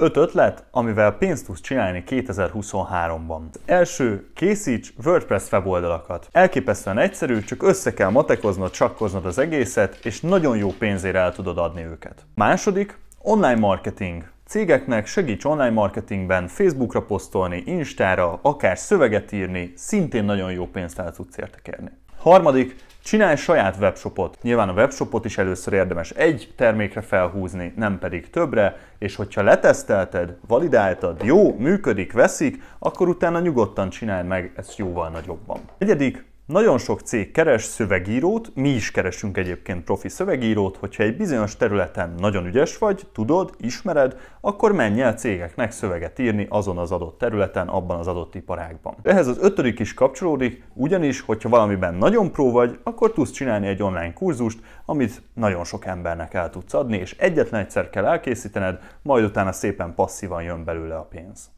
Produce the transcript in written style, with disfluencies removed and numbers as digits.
5 ötlet, amivel pénzt tudsz csinálni 2023-ban. Az első, készíts WordPress weboldalakat. Elképesztően egyszerű, csak össze kell matekoznod, csakkoznod az egészet, és nagyon jó pénzért el tudod adni őket. Második, online marketing. Cégeknek segíts online marketingben, Facebookra posztolni, Instára, akár szöveget írni, szintén nagyon jó pénzt el tudsz értekelni. Harmadik, csinálj saját webshopot. Nyilván a webshopot is először érdemes egy termékre felhúzni, nem pedig többre, és hogyha letesztelted, validáltad, jó, működik, veszik, akkor utána nyugodtan csináld meg ezt jóval nagyobban. Negyedik, nagyon sok cég keres szövegírót, mi is keresünk egyébként profi szövegírót, hogyha egy bizonyos területen nagyon ügyes vagy, tudod, ismered, akkor menj el cégeknek szöveget írni azon az adott területen, abban az adott iparágban. Ehhez az ötödik is kapcsolódik, ugyanis, hogyha valamiben nagyon pró vagy, akkor tudsz csinálni egy online kurzust, amit nagyon sok embernek el tudsz adni, és egyetlen egyszer kell elkészítened, majd utána szépen passzívan jön belőle a pénz.